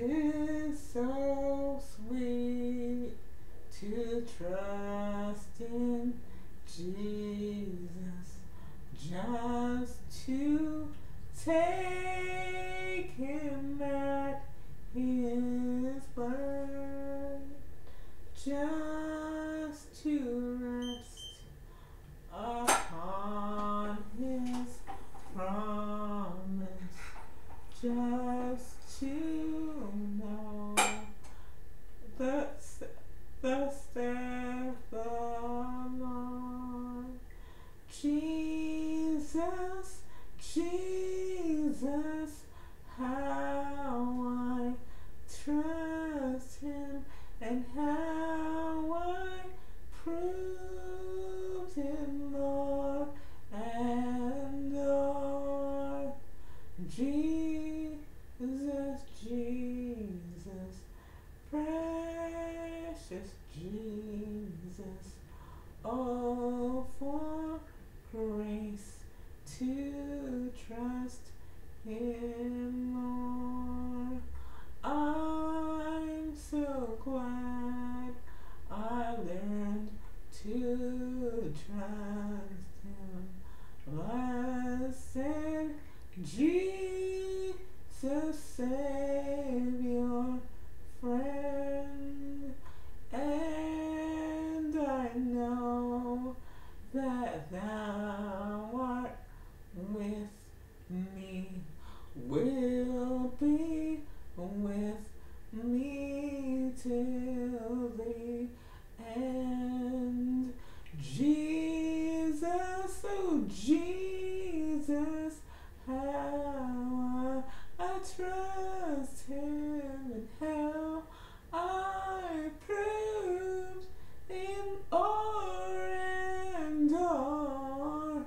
'Tis so sweet to trust in Jesus, just to take him at his word, just to rest upon his promise, just to know the step of Lord. Jesus, Jesus, how I trust him and how I prove him more and more. Jesus, Jesus, precious Jesus, oh, for grace to trust him more. I'm so glad I learned to trust him. Blessed Jesus, Savior, friend, and I know that thou art with me, will be with me till the end. Jesus, oh Jesus, how I trust him and how I prove him o'er and o'er.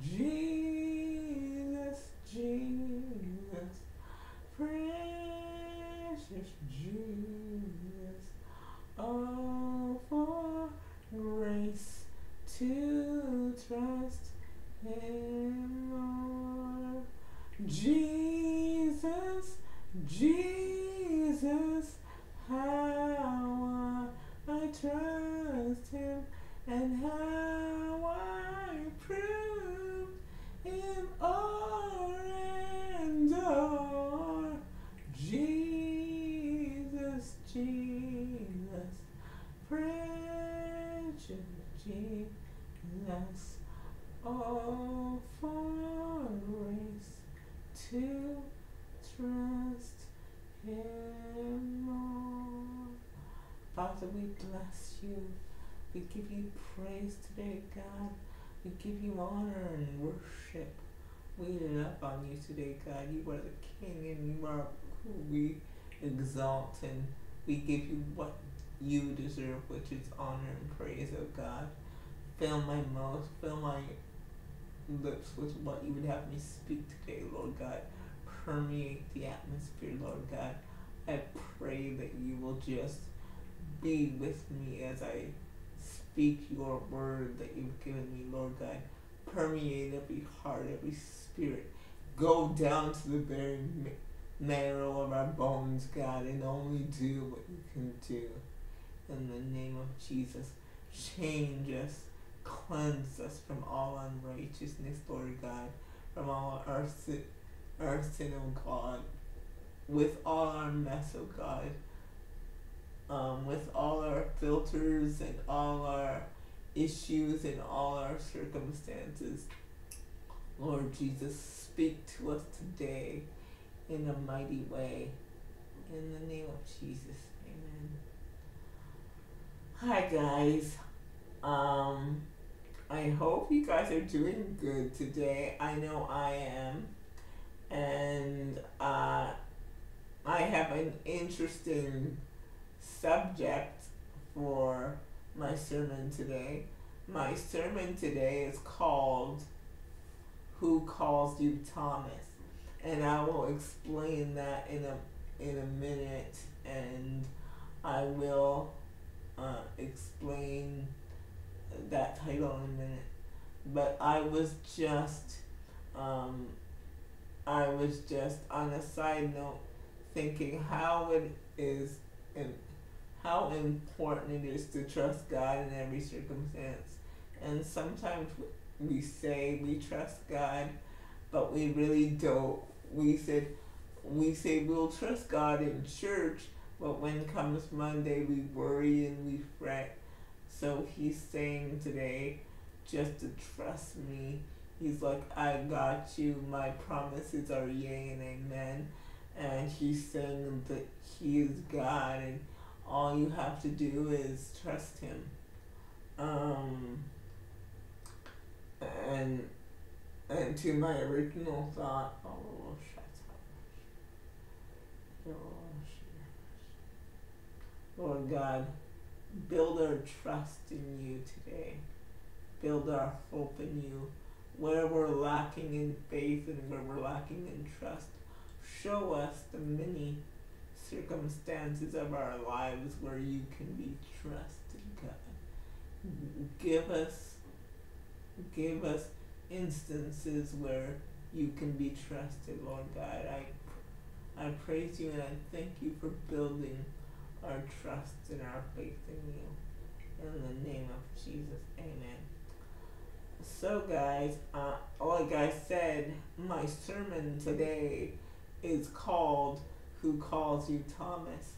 Jesus, Jesus, precious Jesus, oh, for grace to trust him more. Jesus, Jesus, how I trust him and how I prove him o'er and o'er. Jesus, Jesus, precious Jesus, oh, for grace to trust him more. Father, we bless you. We give you praise today, God. We give you honor and worship. We love on you today, God. You are the King and you are who we exalt, and we give you what you deserve, which is honor and praise, oh God. Fill my mouth, fill my lips with what you would have me speak today, Lord God. Permeate the atmosphere, Lord God. I pray that you will just be with me as I speak your word that you've given me, Lord God. Permeate every heart, every spirit. Go down to the very marrow of our bones, God, and only do what you can do. In the name of Jesus, change us, cleanse us from all unrighteousness, Lord God, from all our sin, oh God, with all our mess, oh God, with all our filters and all our issues and all our circumstances. Lord Jesus, speak to us today in a mighty way. In the name of Jesus, amen. Hi guys, I hope you guys are doing good today. I know I am. And I have an interesting subject for my sermon today. My sermon today is called "Who Calls You, Thomas?" And I will explain that in a minute, and I will explain that title in a minute. But I was just on a side note thinking how it is and how important it is to trust God in every circumstance. And sometimes we say we trust God, but we really don't. We say we'll trust God in church, but when comes Monday, we worry and we fret. So he's saying today, just to trust me. He's like, I got you. My promises are yea and amen. And he's saying that he is God, and all you have to do is trust him. And to my original thought, oh, shut up. Lord God, build our trust in you today. Build our hope in you. Where we're lacking in faith and where we're lacking in trust, show us the many circumstances of our lives where you can be trusted, God. Give us instances where you can be trusted, Lord God. I praise you and I thank you for building our trust and our faith in you. In the name of Jesus, amen. So guys, like I said, my sermon today is called Who Calls You Thomas?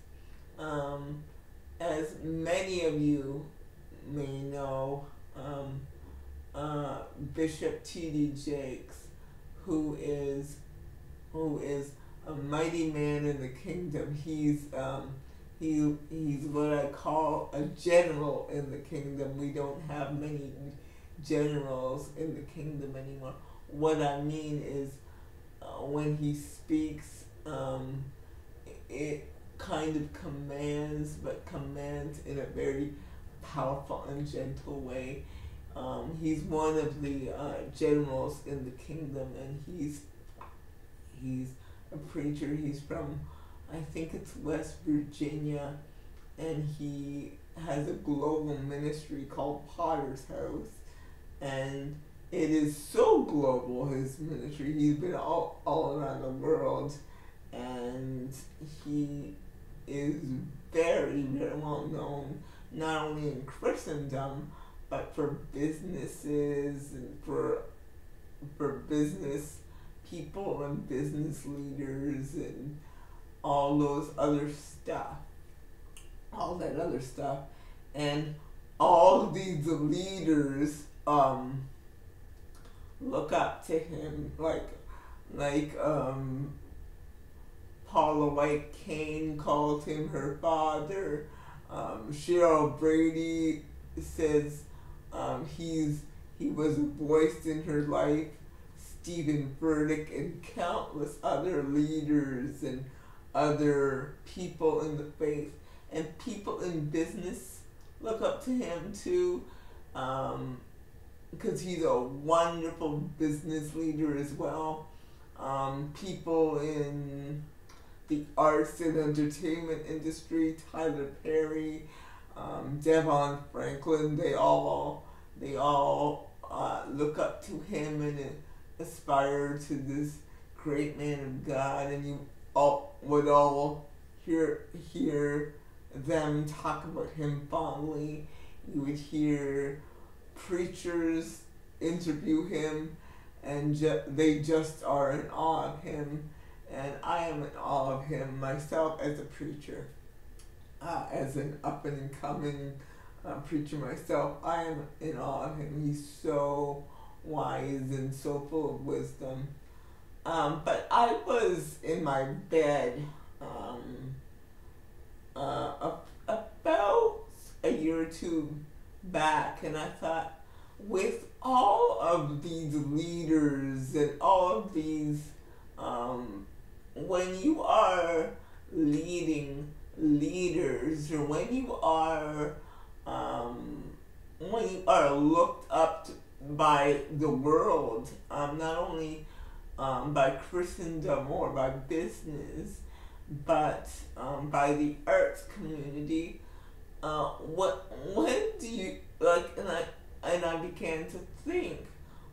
As many of you may know, Bishop T.D. Jakes, who is a mighty man in the kingdom. He's what I call a general in the kingdom. We don't have many generals in the kingdom anymore. What I mean is, when he speaks, it kind of commands, but commands in a very powerful and gentle way. He's one of the generals in the kingdom, and he's a preacher. He's from, I think it's West Virginia, and he has a global ministry called Potter's House, and it is so global, his ministry. He's been all around the world, and he is very, very well known, not only in Christendom, but for businesses and for business people and business leaders and all those other stuff, all that other stuff. And all these leaders look up to him, like Paula White Cain called him her father. Cheryl Brady says he was a voice in her life. Stephen Furtick and countless other leaders and other people in the faith and people in business look up to him too, because he's a wonderful business leader as well. People in the arts and entertainment industry, Tyler Perry, Devon Franklin, they all look up to him and aspire to this great man of God, and you all would all hear them talk about him fondly. You would hear preachers interview him, and they just are in awe of him, and I am in awe of him myself as a preacher. As an up-and-coming preacher myself, I am in awe of him. He's so wise and so full of wisdom. But I was in my bed about a year or two back, and I thought, with all of these leaders and all of these, when you are leading leaders, or when you are looked up to by the world, not only by Christendom or by business, but by the arts community, when do you like? And I began to think,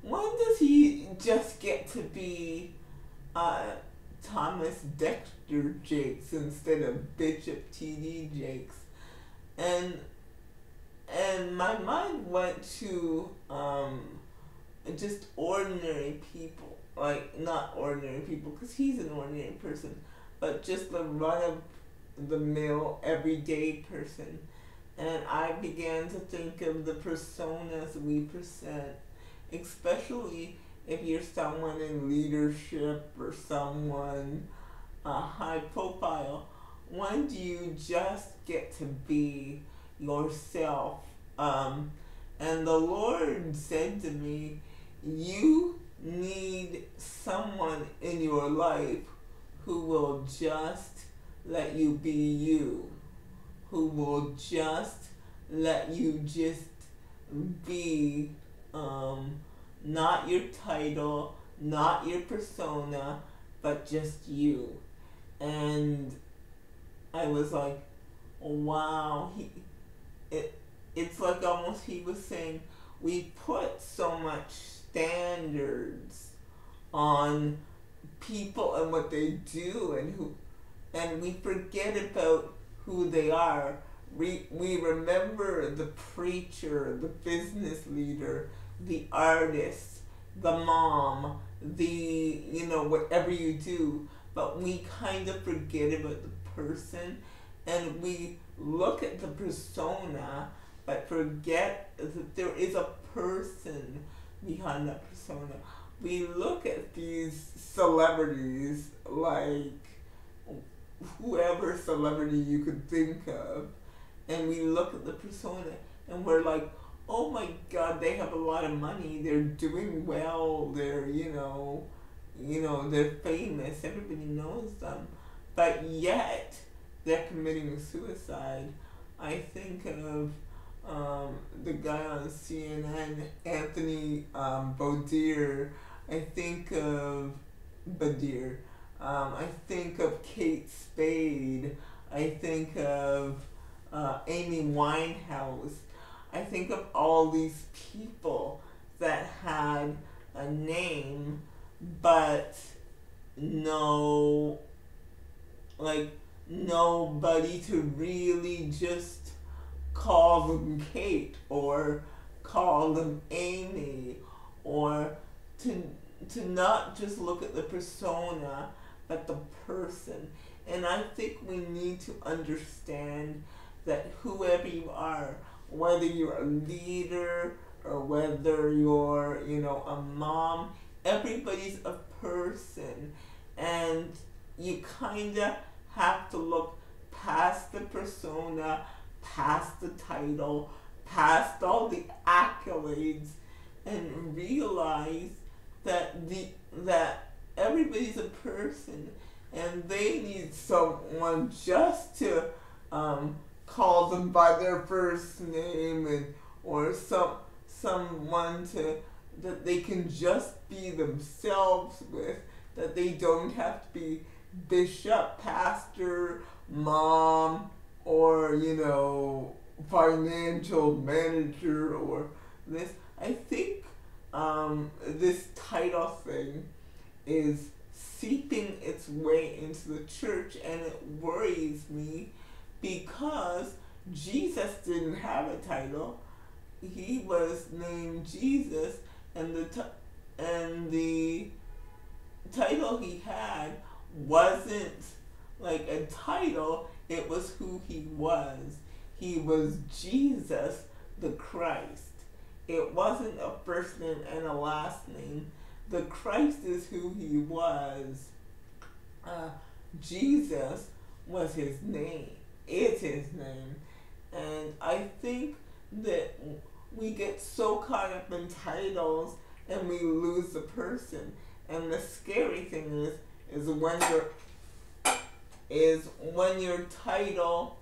when does he just get to be Thomas Dexter Jakes instead of Bishop T.D. Jakes. And my mind went to just ordinary people. Like, not ordinary people, because he's an ordinary person, but just the run-of-the-mill, everyday person. And I began to think of the personas we present, especially if you're someone in leadership or someone high profile. When do you just get to be yourself? And the Lord said to me, you need someone in your life who will just let you be you, who will just let you just be, not your title, not your persona, but just you. And I was like, wow. It's like almost he was saying, we put so much standards on people and what they do and who, and we forget about who they are. We remember the preacher, the business leader, the artist, the mom, the, you know, whatever you do, but we kind of forget about the person, and we look at the persona but forget that there is a person behind that persona. We look at these celebrities, like whoever celebrity you could think of, and we look at the persona and we're like, oh my God, they have a lot of money, they're doing well, they're, you know, they're famous, everybody knows them, but yet they're committing suicide. I think of the guy on CNN, Anthony Bourdain. I think of Kate Spade. I think of Amy Winehouse. I think of all these people that had a name, but nobody to really just call them Kate or call them Amy, or to not just look at the persona, but the person. And I think we need to understand that whoever you are, whether you're a leader or whether you're, a mom, everybody's a person. And you kind of have to look past the persona, past the title, past all the accolades, and realize that everybody's a person, and they need someone just to call them by their first name, and or someone to that they can just be themselves with, that they don't have to be bishop, pastor, mom, or, financial manager or this. I think this title thing is seeping its way into the church, and it worries me because Jesus didn't have a title. He was named Jesus, and the title he had wasn't like a title, it was who he was. He was Jesus the Christ. It wasn't a first name and a last name. The Christ is who he was. Jesus was his name. It's his name. And I think that we get so caught up in titles and we lose the person. And the scary thing is when your title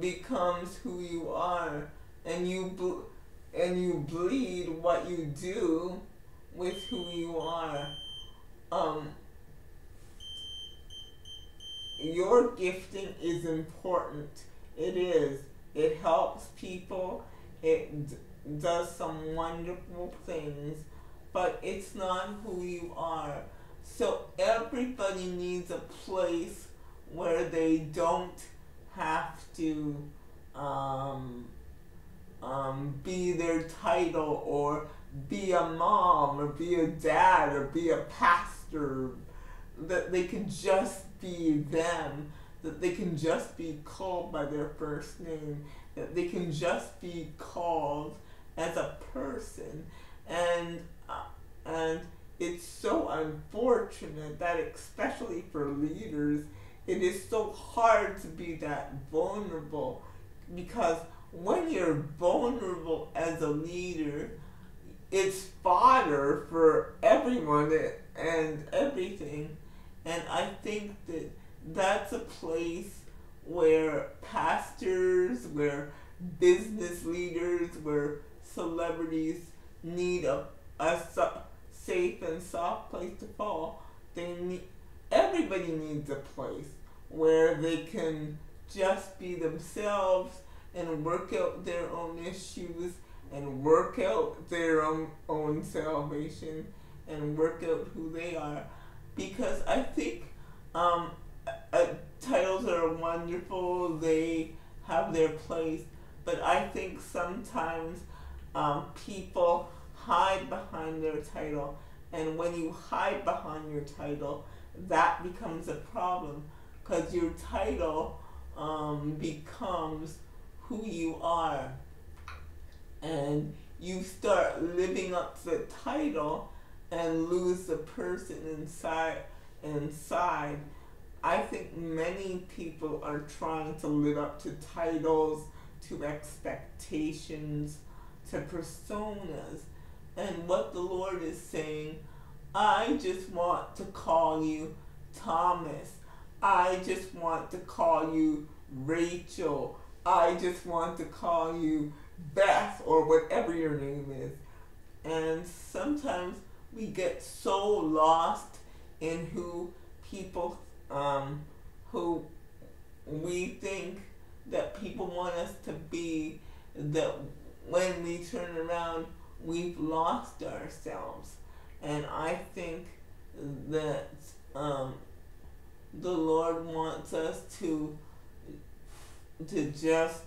becomes who you are, and you bleed what you do with who you are. Your gifting is important. It is. It helps people. It does some wonderful things, but it's not who you are. So everybody needs a place where they don't have to be their title or be a mom or be a dad or be a pastor, that they can just be them, that they can just be called by their first name, that they can just be called as a person. And it's so unfortunate that, especially for leaders, it is so hard to be that vulnerable, because when you're vulnerable as a leader, it's fodder for everyone and everything. And I think that that's a place where pastors, where business leaders, where celebrities need a safe and soft place to fall. Everybody needs a place where they can just be themselves and work out their own issues and work out their own salvation and work out who they are. Because I think titles are wonderful, they have their place, but I think sometimes people hide behind their title, and when you hide behind your title, that becomes a problem, because your title becomes who you are, and you start living up to the title and lose the person inside. I think many people are trying to live up to titles, to expectations, to personas, and what the Lord is saying, I just want to call you Thomas. I just want to call you Rachel. I just want to call you Beth, or whatever your name is. And sometimes we get so lost in who people, who we think that people want us to be, that when we turn around, we've lost ourselves. And I think that the Lord wants us to just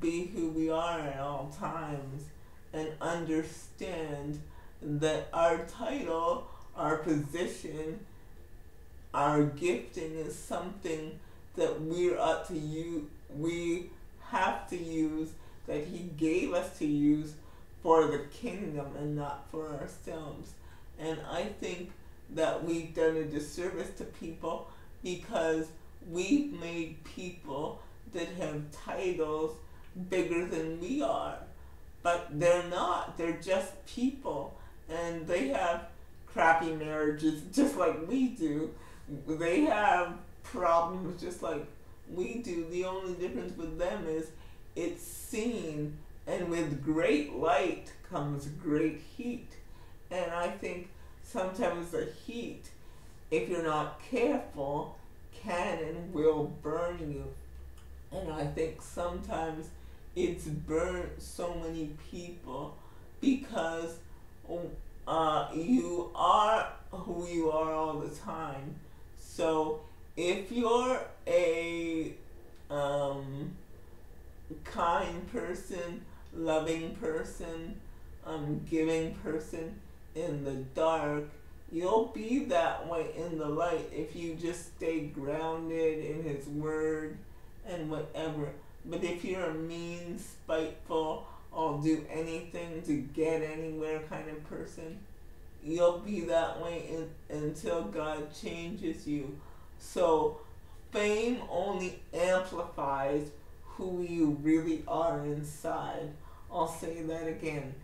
be who we are at all times, and understand that our title, our position, our gifting is something that we have to use, that He gave us to use for the kingdom and not for ourselves. And I think that we've done a disservice to people, because we've made people that have titles bigger than we are, but they're not. They're just people, and they have crappy marriages just like we do. They have problems just like we do. The only difference with them is it's seen, and with great light comes great heat. And I think sometimes the heat, if you're not careful, can and will burn you. And I think sometimes it's burnt so many people, because you are who you are all the time. So if you're a kind person, loving person, giving person in the dark, you'll be that way in the light if you just stay grounded in His word and whatever. But if you're a mean, spiteful, I'll do anything to get anywhere kind of person, you'll be that way until God changes you. So fame only amplifies who you really are inside. I'll say that again.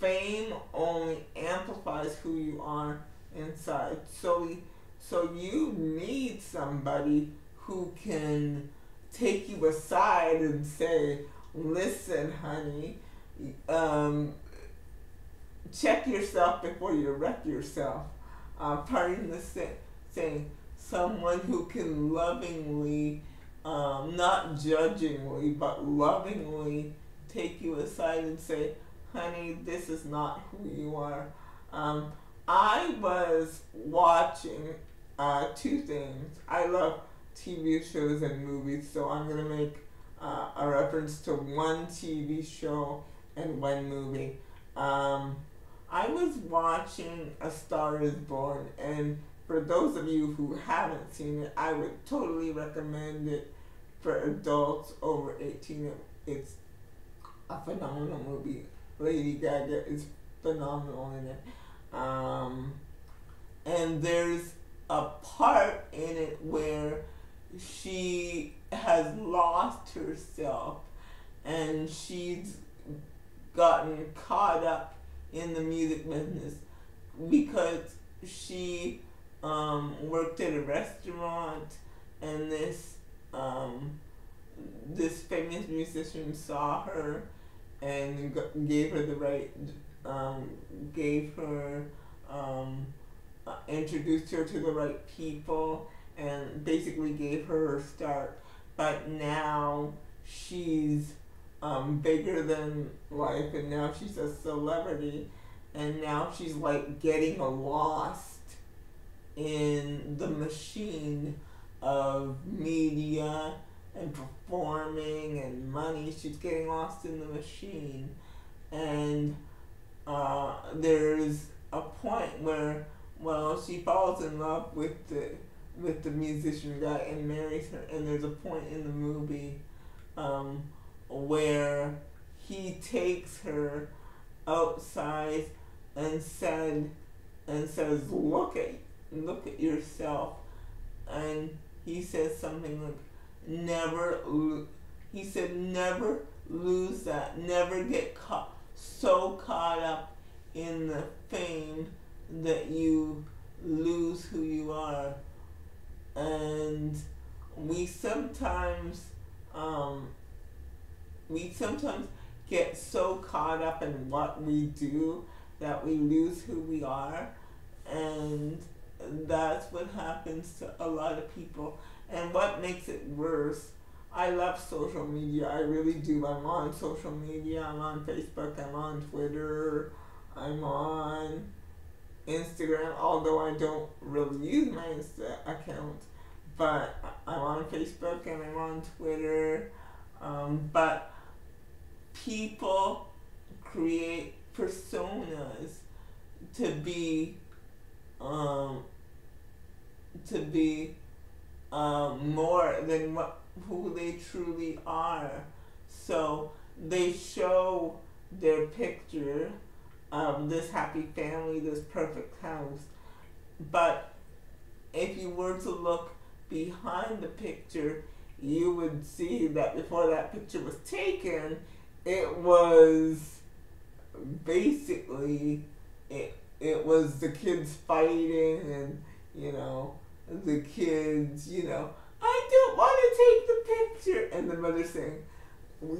Fame only amplifies who you are inside. So you need somebody who can take you aside and say, listen, honey, check yourself before you wreck yourself. Pardon the saying, someone who can lovingly, not judgingly, but lovingly take you aside and say, honey, this is not who you are. I was watching two things. I love TV shows and movies, so I'm going to make a reference to one TV show and one movie. I was watching A Star Is Born, and for those of you who haven't seen it, I would totally recommend it for adults over 18. It's a phenomenal movie. Lady Gaga is phenomenal in it. And there's a part in it where she has lost herself and she's gotten caught up in the music business because she worked at a restaurant, and this this famous musician saw her and gave her the right, introduced her to the right people, and basically gave her her start. But now she's bigger than life, and now she's a celebrity, and now she's like getting lost in the machine of media and performing and money. She's getting lost in the machine, and there's a point where, well, she falls in love with the musician guy and marries her, and there's a point in the movie where he takes her outside and says, look at yourself, and he says something like, never lose that, never get so caught up in the fame that you lose who you are. And we sometimes get so caught up in what we do that we lose who we are, and that's what happens to a lot of people. And what makes it worse, I love social media, I really do. I'm on social media, I'm on Facebook, I'm on Twitter, I'm on Instagram, although I don't really use my Insta account, but I'm on Facebook and I'm on Twitter. But people create personas to be more than who they truly are. So they show their picture of this happy family, this perfect house, but if you were to look behind the picture, you would see that before that picture was taken, it was basically, it was the kids fighting, and the kids, I don't want to take the picture, and the mother saying,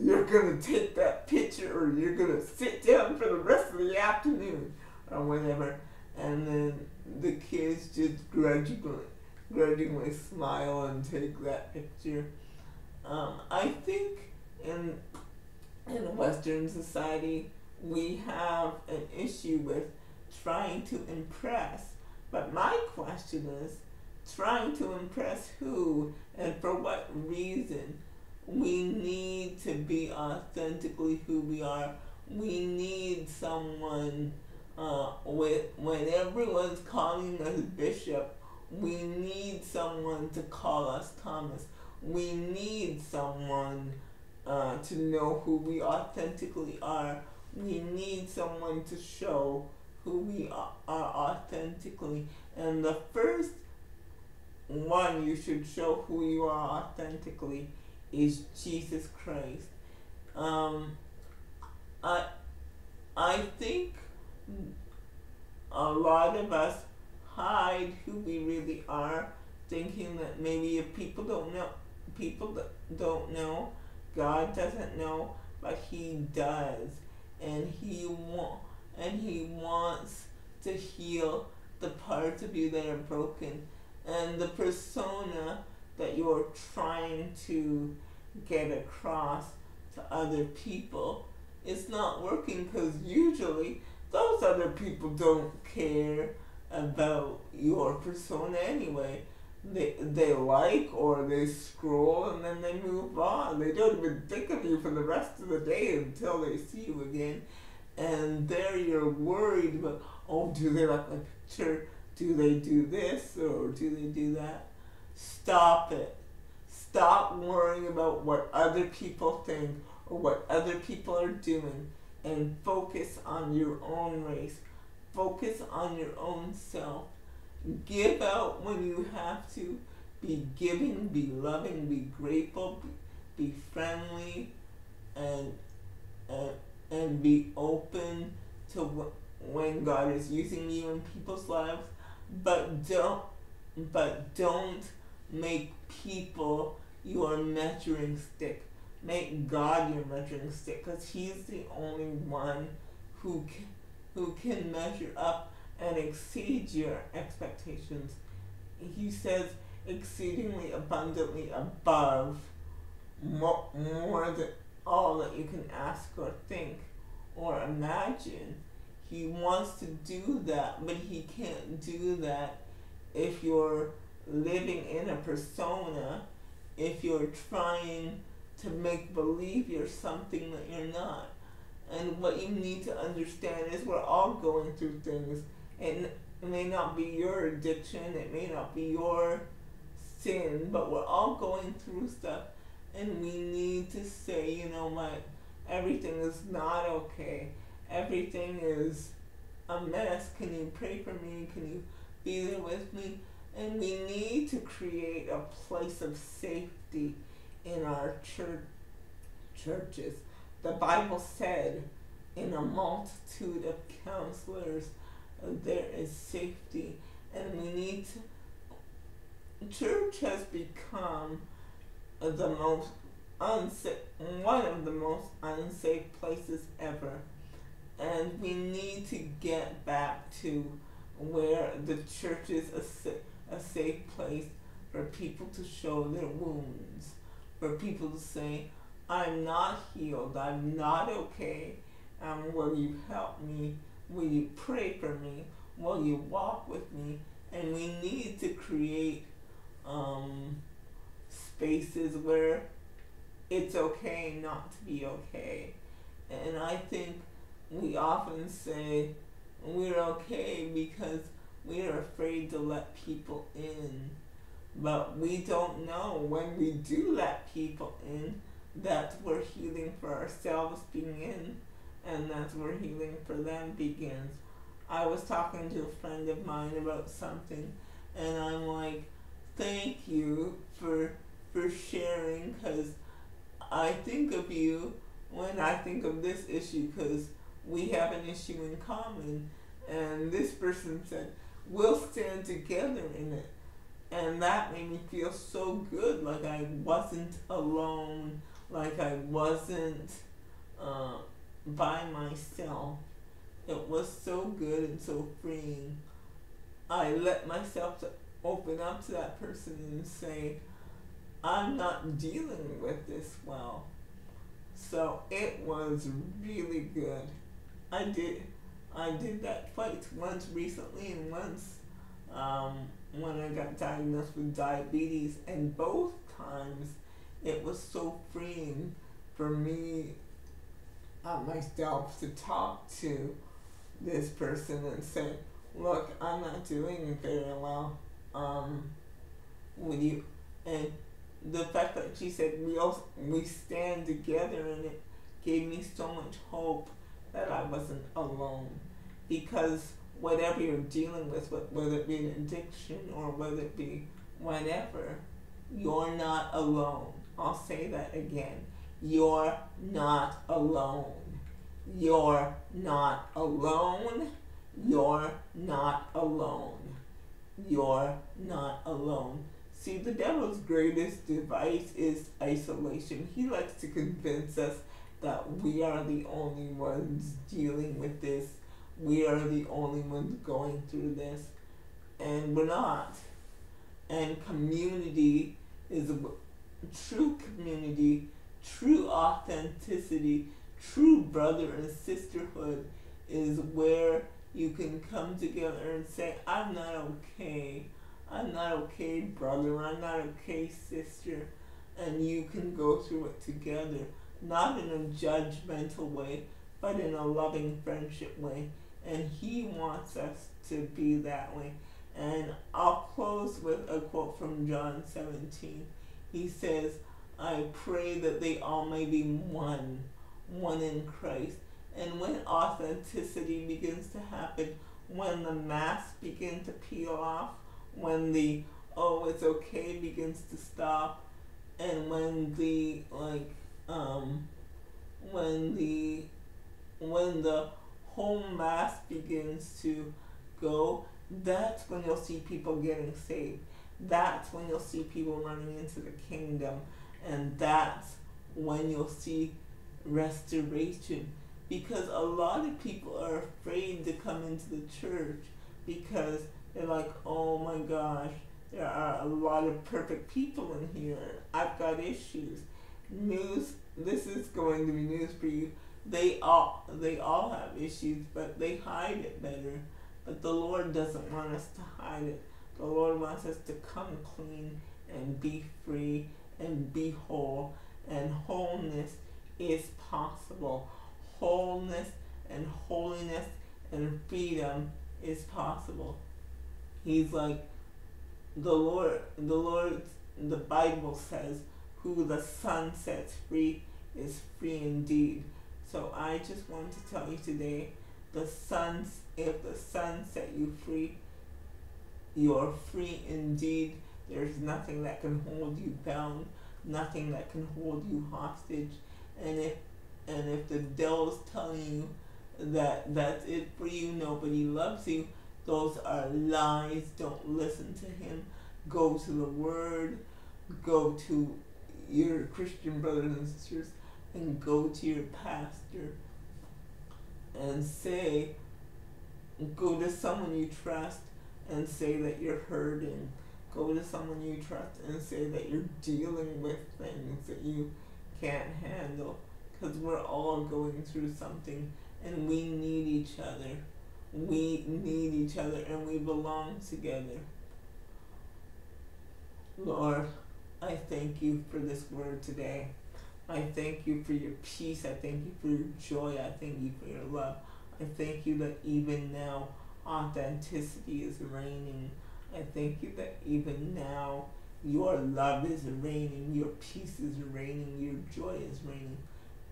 you're going to take that picture or you're going to sit down for the rest of the afternoon or whatever. And then the kids just grudgingly smile and take that picture. I think in Western society, we have an issue with trying to impress. But my question is, trying to impress who and for what reason? We need to be authentically who we are. We need someone, when everyone's calling us Bishop, we need someone to call us Thomas. We need someone to know who we authentically are. We need someone to show who we are authentically. And the first one you should show who you are authentically is Jesus Christ. I think a lot of us hide who we really are, thinking that maybe if people don't know, God doesn't know, but He does, and He wants to heal the parts of you that are broken, and the persona that you're trying to get across to other people, it's not working because usually those other people don't care about your persona anyway. They like or they scroll and then they move on. They don't even think of you for the rest of the day until they see you again. And there you're worried about, oh, do they like my picture? Do they do this or do they do that? Stop it. Stop worrying about what other people think or what other people are doing and focus on your own race. Focus on your own self. Give out when you have to. Be giving, be loving, be grateful, be friendly, and be open to when God is using you in people's lives. But don't make people your measuring stick. Make God your measuring stick, because He's the only one who can measure up and exceed your expectations. He says exceedingly abundantly above, more than all that you can ask or think or imagine. He wants to do that, but He can't do that if you're living in a persona, if you're trying to make believe you're something that you're not. And what you need to understand is we're all going through things. And it may not be your addiction, it may not be your sin, but we're all going through stuff. And we need to say, you know what, everything is not okay. Everything is a mess. Can you pray for me? Can you be there with me? And we need to create a place of safety in our churches. The Bible said, in a multitude of counselors, there is safety. And we need to... Church has become the most unsafe, one of the most unsafe places ever. And we need to get back to where the church is a safe place for people to show their wounds, for people to say, I'm not healed, I'm not okay, will you help me, will you pray for me, will you walk with me? And we need to create spaces where it's okay not to be okay. And I think we often say we're okay because we're afraid to let people in. But we don't know when we do let people in that we're healing for ourselves begins, and that's where healing for them begins. I was talking to a friend of mine about something, and I'm like, thank you for sharing, because I think of you when I think of this issue, because we have an issue in common. And this person said, we'll stand together in it. And that made me feel so good, like I wasn't alone, like I wasn't by myself. It was so good and so freeing. I let myself to open up to that person and say, I'm not dealing with this well. So it was really good. I did that twice, once recently and once when I got diagnosed with diabetes, and both times it was so freeing for me, myself, to talk to this person and say, look, I'm not doing very well, would you, and the fact that she said we stand together, and it gave me so much hope that I wasn't alone. Because whatever you're dealing with, whether it be an addiction or whether it be whatever, you're not alone. I'll say that again. You're not alone. You're not alone. You're not alone. You're not alone. See, the devil's greatest device is isolation. He likes to convince us that we are the only ones dealing with this. We are the only ones going through this. And we're not. And community is true community, true authenticity, true brother and sisterhood is where you can come together and say, I'm not okay. I'm not okay, brother. I'm not okay, sister. And you can go through it together, not in a judgmental way, but in a loving friendship way. And he wants us to be that way. And I'll close with a quote from John 17. He says, I pray that they all may be one, one in Christ. And when authenticity begins to happen, when the masks begin to peel off, when the, oh, it's okay begins to stop, and when the, like, when the whole mask begins to go, that's when you'll see people getting saved. That's when you'll see people running into the kingdom. And that's when you'll see restoration. Because a lot of people are afraid to come into the church because they're like, oh my gosh, there are a lot of perfect people in here. I've got issues. News, this is going to be news for you. They all have issues, but they hide it better. But the Lord doesn't want us to hide it. The Lord wants us to come clean and be free and be whole. And wholeness is possible. Wholeness and holiness and freedom is possible. He's like, the Lord, the Bible says, who the Son sets free is free indeed. So I just want to tell you today, if the Son set you free, you're free indeed. There's nothing that can hold you bound, nothing that can hold you hostage. And if the devil's telling you that that's it for you, nobody loves you, those are lies. Don't listen to him. Go to the Word. Go to your Christian brothers and sisters, and go to your pastor and say, go to someone you trust and say that you're hurting. Go to someone you trust and say that you're dealing with things that you can't handle, because we're all going through something and we need each other. We need each other and we belong together. Lord, I thank you for this word today. I thank you for your peace. I thank you for your joy. I thank you for your love. I thank you that even now authenticity is reigning. I thank you that even now your love is reigning, your peace is reigning, your joy is reigning.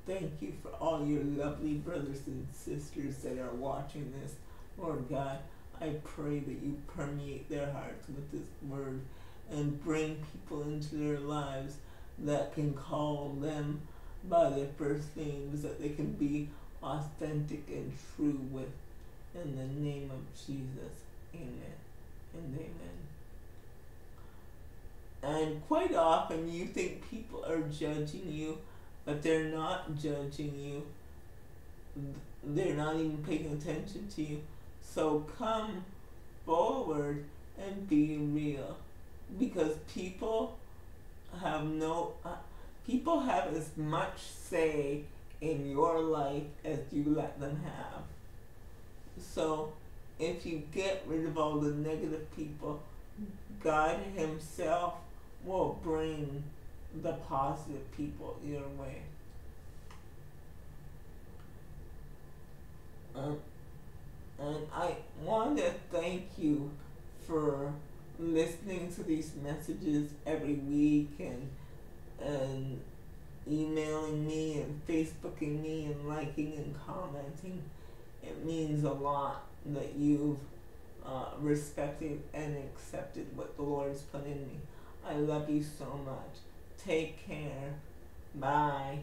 Thank you for all your lovely brothers and sisters that are watching this. Lord God, I pray that you permeate their hearts with this word and bring people into their lives that can call them by their first names, that they can be authentic and true with. In the name of Jesus, amen and amen. And quite often you think people are judging you, but they're not judging you. They're not even paying attention to you. So come forward and be real, because people have as much say in your life as you let them have. So if you get rid of all the negative people, God himself will bring the positive people your way. And I want to thank you for listening to these messages every week and emailing me and Facebooking me and liking and commenting. It means a lot that you've respected and accepted what the Lord has put in me. I love you so much. Take care. Bye.